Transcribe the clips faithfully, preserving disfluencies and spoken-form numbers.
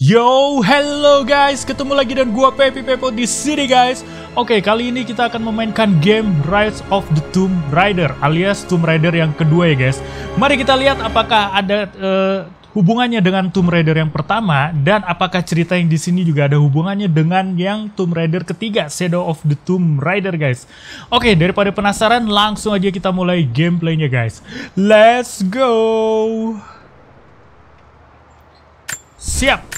Yo, hello guys, ketemu lagi dan gua Pepi Pepo di sini guys. Oke, kali ini kita akan memainkan game Rise of the Tomb Raider alias Tomb Raider yang kedua ya guys. Mari kita lihat apakah ada uh, hubungannya dengan Tomb Raider yang pertama dan apakah cerita yang di sini juga ada hubungannya dengan yang Tomb Raider ketiga, Shadow of the Tomb Raider guys. Oke, daripada penasaran langsung aja kita mulai gameplaynya guys. Let's go. Siap.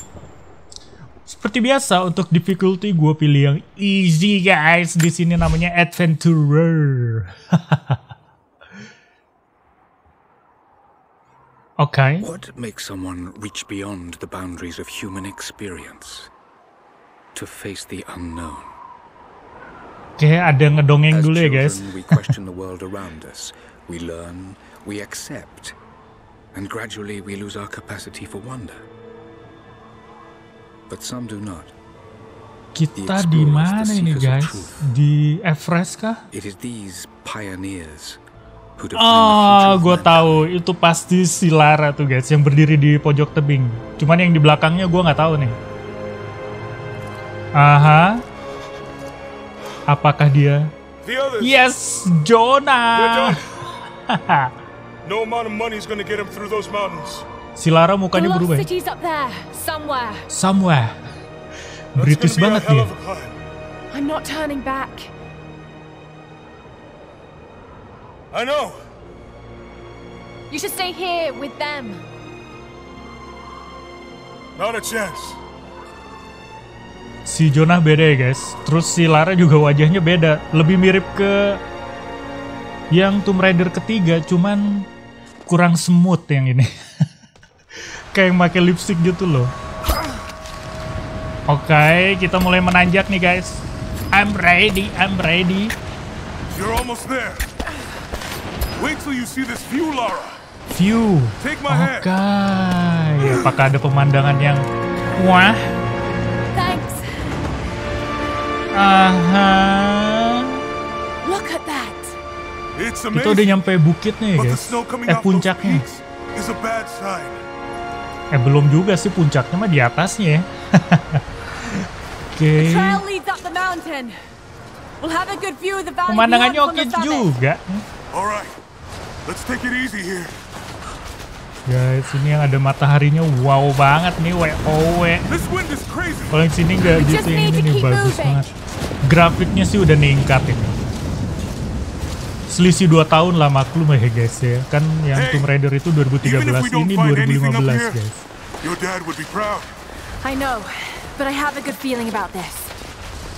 Seperti biasa untuk difficulty gue pilih yang easy guys. Di sini namanya adventurer. Oke. What makes someone reach beyond the boundaries of human experience to face the unknown? Oke, ada ngedongeng dulu ya guys. We question the world around us. We learn, we accept, and gradually we lose our capacity for wonder. But some do not. Kita di mana ini guys? Di Everest kah? Oh, gue tahu itu pasti si Lara tuh guys yang berdiri di pojok tebing. Cuman yang di belakangnya gue nggak tahu nih. Aha. Apakah dia? Yes, Jonah. No amount of money is going to get him through those mountains. Si Lara mukanya berubah. Somewhere. British banget dia. I'm not turning back. I know. You should stay here with them. Not a chance. Si Jonah beda ya guys. Terus si Lara juga wajahnya beda. Lebih mirip ke yang Tomb Raider ketiga, cuman kurang smooth yang ini. Kayak yang pakai lipstick gitu loh. Oke, okay, kita mulai menanjak nih guys. I'm ready, I'm ready. You're almost there. Wait till you see this view, Lara. View. Oke. Okay. Apakah ada pemandangan yang wah? Thanks. Aha. Look at that. Kita udah nyampe bukitnya ya guys. Eh puncaknya. Eh belum juga sih, puncaknya mah di atasnya. Oke. Pemandangannya oke juga. Guys, ini yang ada mataharinya wow banget nih, wow. Kalau yang sini nggak gitu, yang ini nih, bagus banget. Grafiknya sih udah ningkat ini. Selisih dua tahun lah, maklum ya guys ya. Kan yang hey, Tomb Raider itu dua ribu tiga belas, ini dua ribu lima belas guys. Your dad would be proud. I know, but I have a good feeling about this.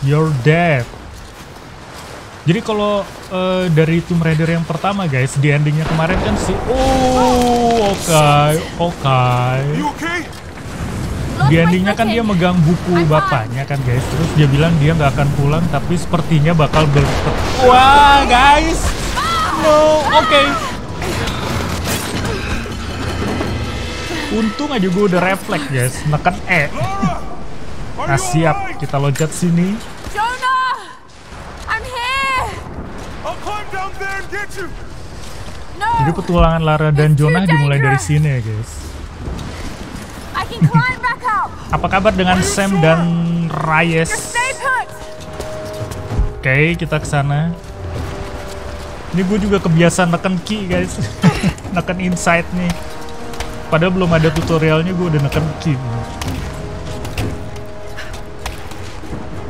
Your dad. Jadi kalau uh, dari Tomb Raider yang pertama guys, di endingnya kemarin kan si oh, oke, okay, oke. Okay. Di endingnya kan dia megang buku bapaknya kan guys. Terus dia bilang dia nggak akan pulang, tapi sepertinya bakal ber. Wah guys. No, oke. Okay. Untung aja gue udah refleks guys, neken E. Nah siap, kita loncat sini. Jonah, I'm here. I'll climb down there and get you. No, jadi petualangan Lara dan Jonah dimulai dari sini ya guys. I can climb back up. Apa kabar dengan Sam sure? dan Reyes? Oke, okay, kita ke sana. Ini gue juga kebiasaan neken key guys. Neken inside nih. Padahal belum ada tutorialnya gue udah neken key.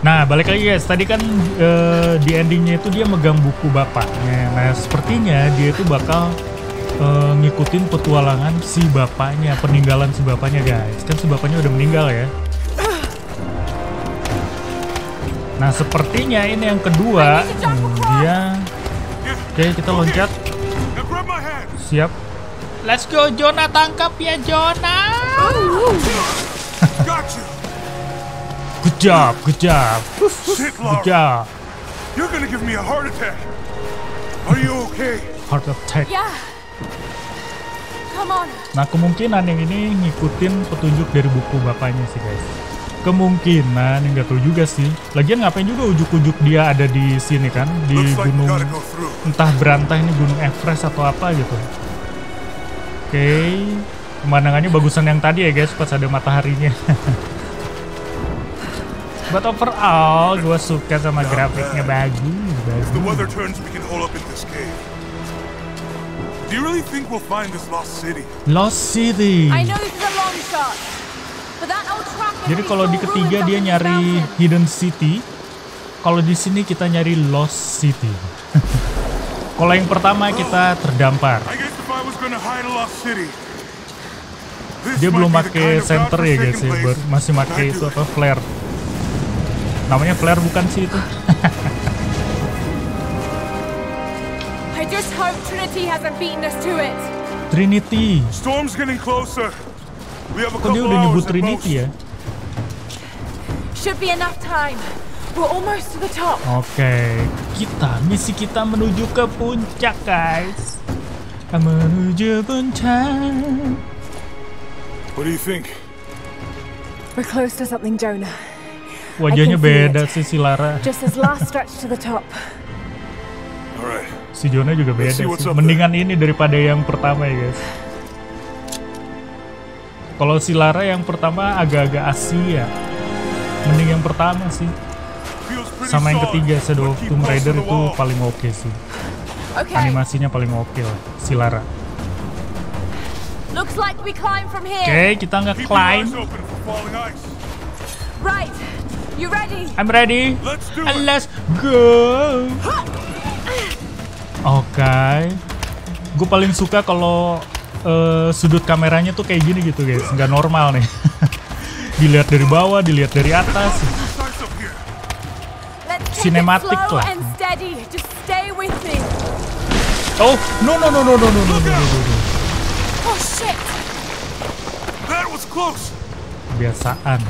Nah balik lagi guys. Tadi kan uh, di endingnya itu dia megang buku bapaknya. Nah sepertinya dia itu bakal uh, ngikutin petualangan si bapaknya. Peninggalan si bapaknya guys. Kan si bapaknya udah meninggal ya. Nah sepertinya ini yang kedua. Hmm, dia... Oke, okay, kita loncat. Siap. Let's go, Jonah, tangkap ya, Jonah. Good job, good job. Good job. You're gonna give me a heart attack. Are you okay? Heart attack. Nah, kemungkinan yang ini ngikutin petunjuk dari buku bapaknya sih, guys. Kemungkinan, nggak tahu juga sih. Lagian ngapain juga ujuk-ujuk dia ada di sini kan, di gunung entah berantah ini gunung Everest atau apa gitu. Oke, okay. Pemandangannya bagusan yang tadi ya guys, pas ada mataharinya. But overall, gue suka sama grafiknya, bagus, bagus. If the weather turns, we can hole up in this cave. Do you really think we'll find this lost city? Lost city. I know this is a long shot. But that old track. Jadi kalau di ketiga dia nyari Hidden City, kalau di sini kita nyari Lost City. Kalau yang pertama kita terdampar. Dia belum pakai center ya guys ya, masih pakai itu apa flare. Namanya flare bukan sih itu. I just hope Trinity hasn't beaten us to it. Trinity. Storm's getting closer. We have a couple of hours. Kok dia udah nyebut Trinity ya? Should be enough time. We're almost to the top. Oke, kita misi kita menuju ke puncak guys. Kita menuju puncak. What do you think? We're close to something, Jonah. Wajahnya beda sih si Lara. Si Jonah juga beda sih. Mendingan ini daripada yang pertama ya guys. Kalau si Lara yang pertama agak-agak Asia. Mending yang pertama sih. Sama yang ketiga, Shadow of the Tomb Raider itu paling oke okay sih. Animasinya paling oke okay lah si Lara. Oke okay, kita nggak climb. You ready? I'm ready. Let's do it. Let's go. Oke. Okay. Gue paling suka kalau uh, sudut kameranya tuh kayak gini gitu, guys. Nggak normal nih. Dilihat dari bawah, dilihat dari atas. Sinematik lah. Oh, no no no no no no no no no. Oh shit. That was close. Kebiasaan.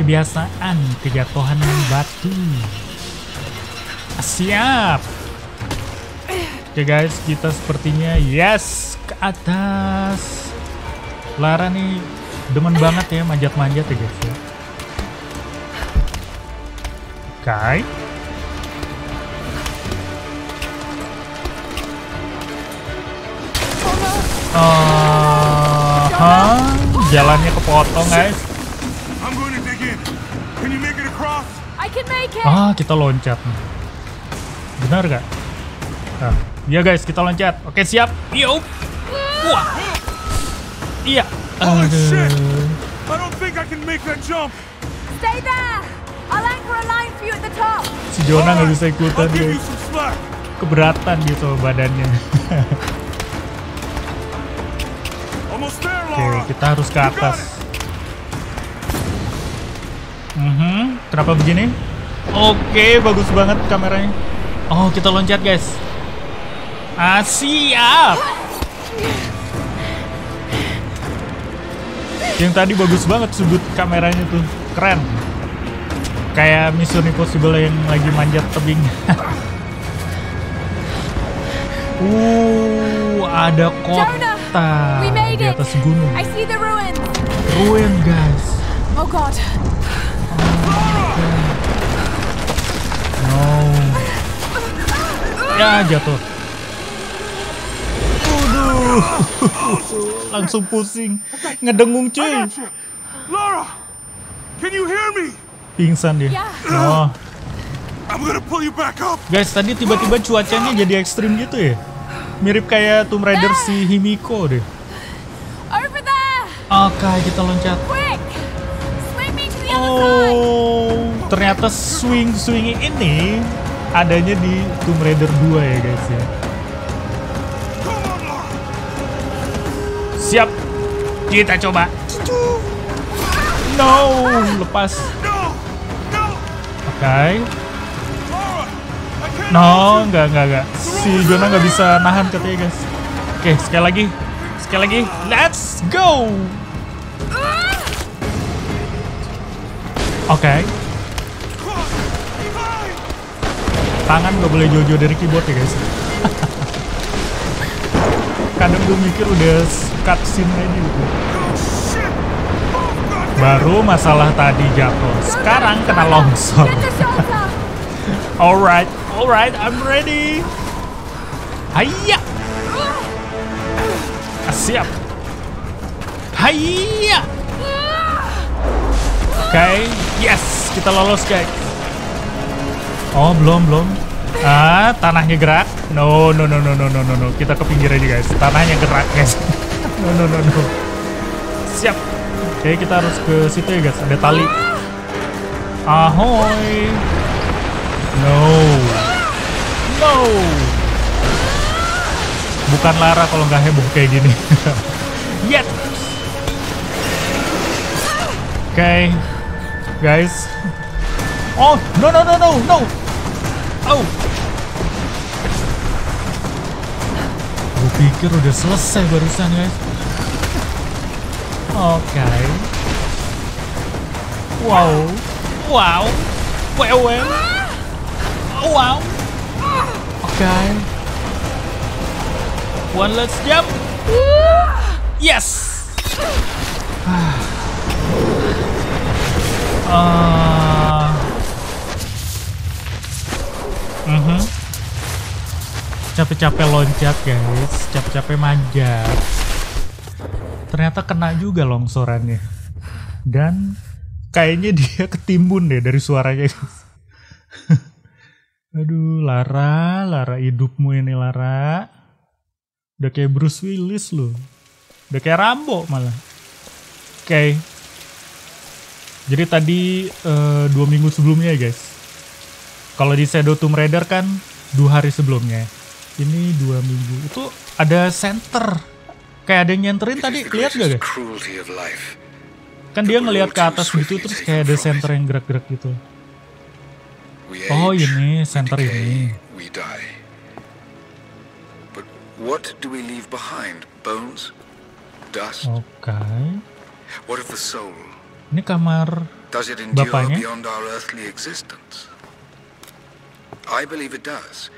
Kebiasaan kejatuhan batu. Siap. Oke okay guys, kita sepertinya yes ke atas. Lara nih demen banget ya manjat-manjat ya guys. Oke. Okay. Uh -huh. Jalannya kepotong guys. Ah, kita loncat. Benar gak? Nah, ya guys, kita loncat. Oke, siap. Yo. Wah. Iya. Aduh. Si Jonah nggak bisa ikutan deh. Keberatan gitu badannya. Oke, kita harus ke atas. Mm-hmm. Kenapa begini? Oke, okay, bagus banget kameranya. Oh, kita loncat guys. Ah, siap. Yang tadi bagus banget sudut kameranya tuh, keren. Kayak Mission Impossible yang lagi manjat tebing. Uh, ada kota di atas gunung. Ruin guys. Oh God. No. Ya jatuh. Aduh. Langsung pusing, ngedengung cuy. Lara, can you hear me? Pingsan dia. Oh. I'm gonna pull you back up. Guys, tadi tiba-tiba cuacanya jadi ekstrim gitu ya. Mirip kayak Tomb Raider si Himiko deh. Over there. Oke, kita loncat. Oh, ternyata swing-swing ini adanya di Tomb Raider dua ya guys ya. Siap, kita coba. No, lepas. Oke. Okay. No, nggak nggak nggak. Si Jonah nggak bisa nahan katanya guys. Oke, okay, sekali lagi, sekali lagi. Let's go. Oke, okay. Tangan gak boleh jauh-jauh dari keyboard ya guys. Kadang gue mikir udah cutscene aja gitu. Baru masalah tadi jatuh, sekarang kena longsor. Alright, alright, I'm ready. Ayah, siap. Hiya! Oke, okay. Yes, kita lolos guys. Oh, belum belum. Ah, tanahnya gerak. No no no no no no no. Kita ke pinggir aja guys. Tanahnya gerak guys. No no no no. Siap. Oke, okay, kita harus ke situ ya guys. Ada tali. Ahoy. No. No. Bukan Lara kalau nggak heboh kayak gini. Yes. Oke, okay, guys. Oh, no no no no no. Oh. Gue pikir udah selesai barusan guys. Oke. Okay. Wow. Wow. Wow. Wow. Oke. Okay. One let's jump. Yes. Uh. Uh-huh. Capek-capek loncat guys, capek-capek manjat. Ternyata kena juga longsorannya. Dan kayaknya dia ketimbun deh dari suaranya. Aduh, Lara, Lara hidupmu ini Lara. Udah kayak Bruce Willis loh. Udah kayak Rambo malah. Oke. Okay. Jadi tadi uh, dua minggu sebelumnya ya guys. Kalau di Shadow Tomb Raider kan dua hari sebelumnya. Ini dua minggu. Itu ada center. Kayak ada yang nyenterin tadi. Lihat gak guys? Kan dia ngelihat ke atas gitu terus kayak ada center yang gerak-gerak gitu. Oh ini center ini. What do we leave behind? Bones, dust. Okay. What of the soul? Ini kamar bapaknya. Beyond our earthly existence. I believe it does.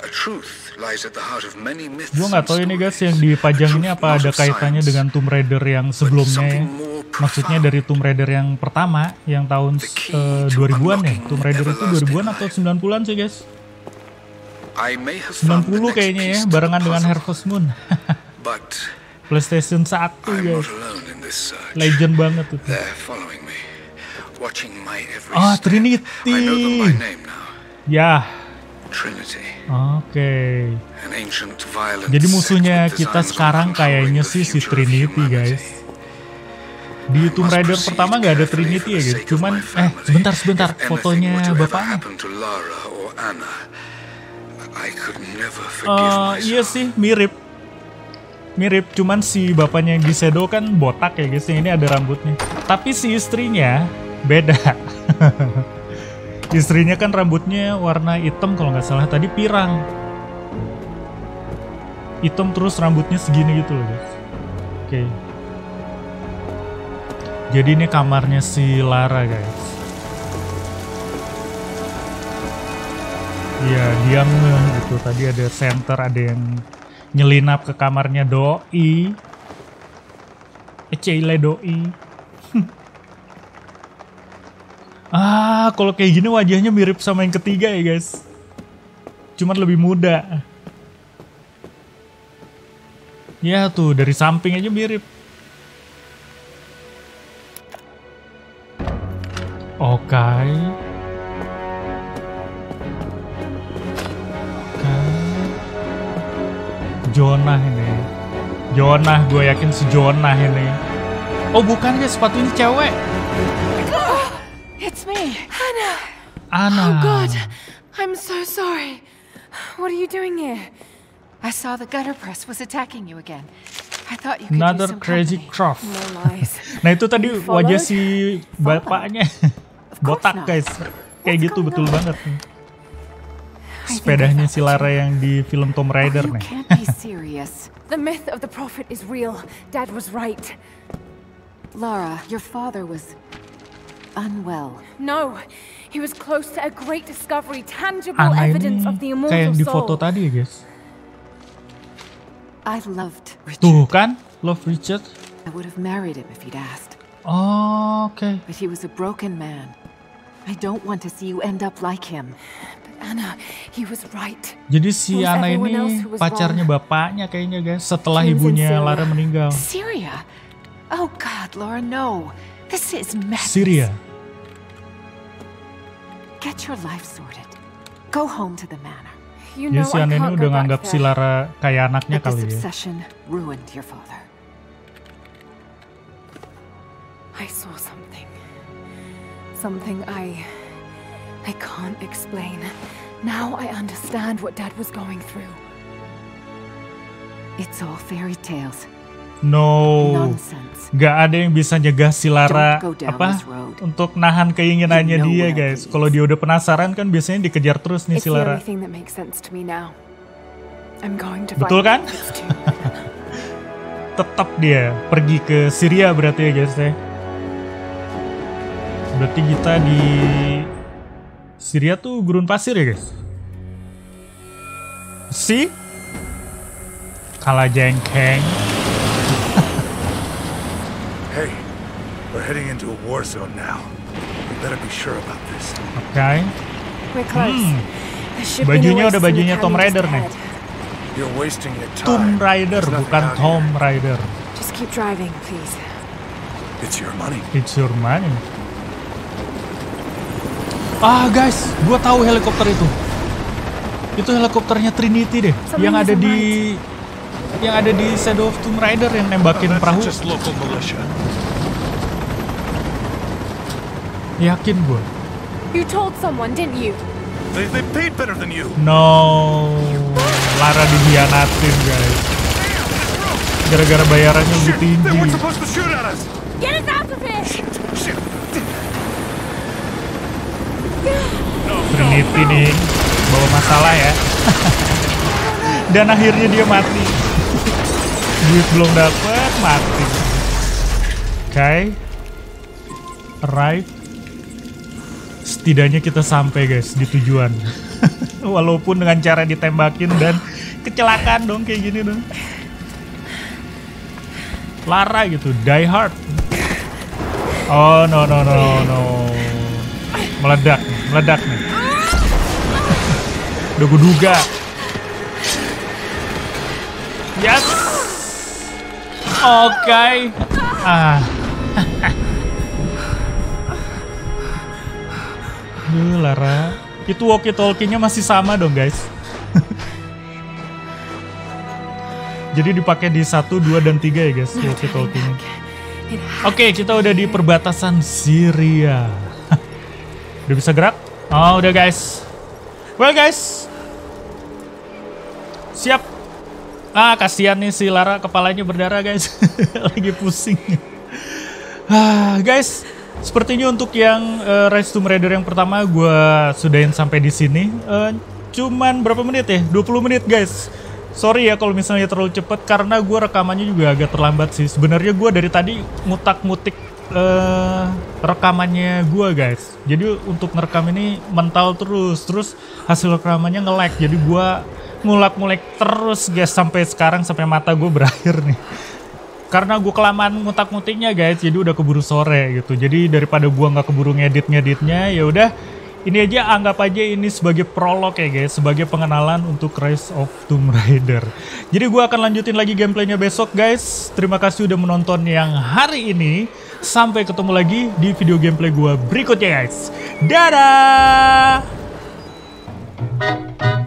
A truth lies at the heart of many myths. Gua nggak tahu ini guys yang dipajang ini apa ada kaitannya dengan Tomb Raider yang sebelumnya. Maksudnya dari Tomb Raider yang pertama yang tahun uh, dua ribuan ya. Tomb Raider itu dua ribuan atau sembilan puluhan sih guys. sembilan puluh kayaknya ya, barengan dengan Harvest Moon. PlayStation satu guys. Legend banget itu. Ah, oh, Trinity. Ya. Oke. Jadi musuhnya kita sekarang kayaknya sih si Trinity guys. Di Tomb Raider pertama nggak ada Trinity ya guys. Cuman, eh sebentar sebentar fotonya bapaknya. Uh, iya sih mirip, mirip cuman si bapaknya yang di Shadow kan botak ya guys, yang ini ada rambutnya. Tapi si istrinya beda. Istrinya kan rambutnya warna hitam kalau nggak salah tadi pirang, hitam terus rambutnya segini gitu loh guys. Oke, okay. Jadi ini kamarnya si Lara guys. Iya, diam gitu. Tadi ada center, ada yang nyelinap ke kamarnya doi. Eceile doi. Ah, kalau kayak gini wajahnya mirip sama yang ketiga ya guys. Cuman lebih muda. Ya tuh, dari samping aja mirip. Oke. Okay. Jonah ini, Jonah, gue yakin si Jonah ini. Oh bukan guys, sepatunya cewek. It's me, Anna. Anna. Oh God, I'm so sorry. What are you doing here? I saw the gutter press was attacking you again. I thought you could Another do some crazy Croft. No lies. Nah itu tadi wajah si bapaknya, botak guys, kayak gitu betul banget. Sepedanya si Lara yang di film Tomb Raider nih. The myth of the prophet is real. Dad was right. Lara, your father was unwell. No, he was close to a great discovery, tangible evidence of the immortal soul. Kayak di foto tadi ya, guys. I loved Richard. Tuh kan, love Richard. I would have married him if he'd asked. Oh, okay. But he was a broken man. I don't want to see you end up like him. Anna, he was right. Jadi si Anna ini pacarnya bapaknya kayaknya guys setelah ibunya Lara meninggal. Syria, Oh God, Laura, no. This is madness. Syria. Get your life sorted. Go home to the manor. You know, I can't go back there. But this obsession ruined your father. I saw something. Something I... I can't explain. Now I understand what Dad was going through. It's all fairy tales. No, nggak ada yang bisa nyegah si Lara apa untuk nahan keinginannya dia, guys. Kalau dia udah penasaran kan biasanya dikejar terus nih si Lara. Betul kan? Tetap dia pergi ke Syria berarti ya, guys ya. Berarti kita di Syria tuh gurun pasir ya, guys. Si kalah jengkeng. Hey, we're heading into a war zone now. We better be sure about this. Okay. We're close. Hmm. Bajunya udah bajunya Tomb Raider nih. You're wasting your time. Tomb Raider bukan Tomb Raider. Just keep driving, please. It's your money. It's your money. Ah, guys, gua tahu helikopter itu. Itu helikopternya Trinity deh, Something yang ada di yang ada di Shadow of Tomb Raider yang nembakin oh, perahu. Yakin gue. You told someone, didn't you? They, they paid better than you. No, Lara dihianatin, guys. Gara-gara bayarannya lebih tinggi. Get us out of here. Trinity nih bawa masalah ya. Dan akhirnya dia mati. Duit belum dapat, mati. Oke, okay. Arrive. Setidaknya kita sampai, guys, di tujuan. Walaupun dengan cara ditembakin dan kecelakaan dong kayak gini dong. Lara gitu, die hard. Oh no no no no. Meledak, meledak nih. Udah gue duga. Yes. Oke, okay. ah, Duh, Lara, itu walkie-talkie-nya masih sama dong, guys. Jadi dipakai di satu, dua, dan tiga ya, guys, walkie-talkie-nya. Oke, okay, kita udah di perbatasan Syria. Udah bisa gerak? Oh, udah, guys. Well, guys, siap. Ah, kasihan nih si Lara, kepalanya berdarah, guys. Lagi pusing. Ah, guys, sepertinya untuk yang uh, Rise of the Tomb Raider yang pertama gue sudahin sampai di sini. Uh, cuman berapa menit ya? dua puluh menit, guys. Sorry ya kalau misalnya terlalu cepat karena gue rekamannya juga agak terlambat sih. Sebenarnya gue dari tadi ngutak-ngutik uh, rekamannya gue, guys. Jadi untuk ngerekam ini mental terus, terus hasil rekamannya nge-lag. Jadi gue ngulak-ngulak terus, guys, sampai sekarang, sampai mata gue berakhir nih. Karena gue kelamaan ngutak-ngutiknya, guys, jadi udah keburu sore gitu. Jadi daripada gue nggak keburu ngedit-ngeditnya, ya udah ini aja, anggap aja ini sebagai prolog ya, guys, sebagai pengenalan untuk Rise of Tomb Raider. Jadi gue akan lanjutin lagi gameplaynya besok, guys. Terima kasih udah menonton yang hari ini. Sampai ketemu lagi di video gameplay gue berikutnya, guys. Dadah!